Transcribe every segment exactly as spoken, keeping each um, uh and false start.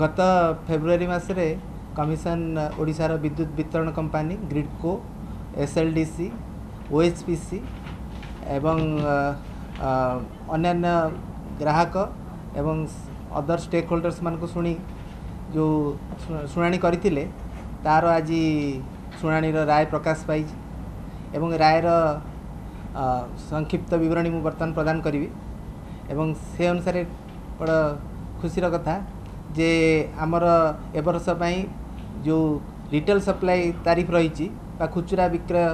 गत February मासरे commission ओडिशार विद्युत वितरण कंपानी ग्रिडको एसएलडीसी ओएचपीसी एवं अन्यान्य ग्राहक एवं अदर स्टेक होल्डर्स मान को सुनी जो सुनानी करथिले तार आज सुनानी राय प्रकाश पाई एवं रायर संक्षिप्त बरणी मु बर्तमान प्रदान करी एवं से अनुसार बड़ा खुशीर कथा जे आमर एबर्ष जो रिटेल सप्लाई तारीफ रही खुचुरा विक्रय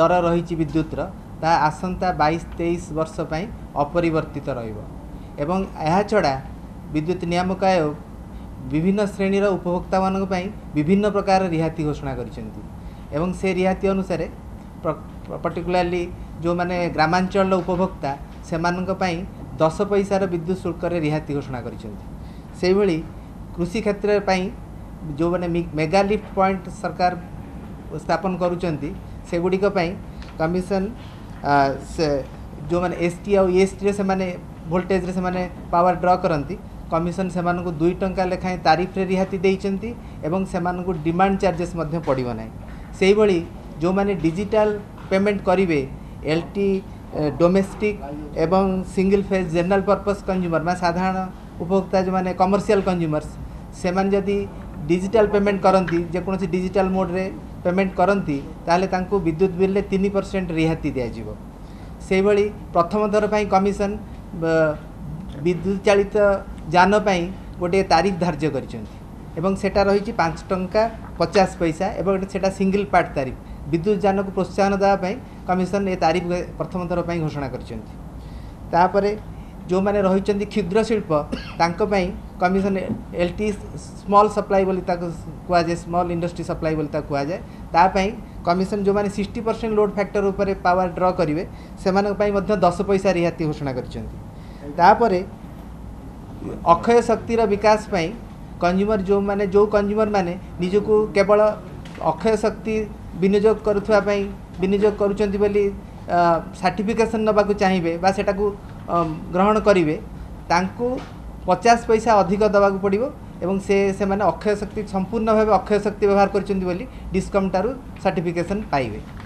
दर रही विद्युत ता आसंता बाईस तेईस वर्ष पर अपरिवर्तित एवं यह छड़ा विद्युत नियामक आयोग विभिन्न श्रेणीर उपभोक्ता मानी विभिन्न प्रकार रिहाती घोषणा करें से रिहाती अनुसार पर्टिकुलरली जो माने ग्रामांचल उपभोक्ता से मानी दस पैसार विद्युत शुल्क रिहाती घोषणा करें। कृषि क्षेत्र में जो माने मेगा लिफ्ट पॉइंट सरकार स्थापन करुड़िक कमिशन से जो माने एसटी और ईएसटी से माने वोल्टेज रे से माने पावर ड्रॉ करती कमिशन से मानक दुई टंका लेखाएं तारीफ रे रिहाती देइचंती एवं से मानक डिमांड चार्जेस मध्य पड़िबो नै। सेहि भली जो माने डिजिटल पेमेंट करिवे एलटी डोमेस्टिक एवं single phase general purpose consumer मा साधारण उपभोक्ता जो माने कमर्शियल कंज्यूमर्स से मान जदी डिजिटल पेमेंट करती जेको डिजिटल मोड रे पेमेंट करती ताले तांको विद्युत बिल रे तीन परसेंट रिहाती दियाजिवो। सेहि भली प्रथम थर पई कमिशन विद्युत चालित जान पई गोटे तारीफ धार्य करा रही पाँच टंका पचास पैसा एवं से सिंगल पार्ट तारीफ विद्युत जान को प्रोत्साहन देवाई कमिशन ए तारीफ प्रथम थर पर घोषणा कर जो माने रही क्षुद्र शिल्प कमिशन एलटी स्मॉल सप्लाई बोली कहुए स्मॉल इंडस्ट्री सप्लाई बोली कहुए तापाई कमिशन जो माने सिक्सटी परसेंट लोड फैक्टर उपर पावर ड्रॉ करेंगे से दस पैसा रिहाती घोषणा कर। अक्षय शक्तिर विकास पाई कंज्यूमर जो माने जो कंज्यूमर माने निजको केवल अक्षय शक्ति विनियोग करुवा विनियोग करुँगी सर्टिफिकेसन नवा चाहिए बा सेटा को ग्रहण करेंगे पचास पैसा अधिक दवा पड़ो एवं से अक्षय शक्ति संपूर्ण भाव अक्षय शक्ति व्यवहार कर डिस्कम ठारू सर्टिफिकेसन पाइबे।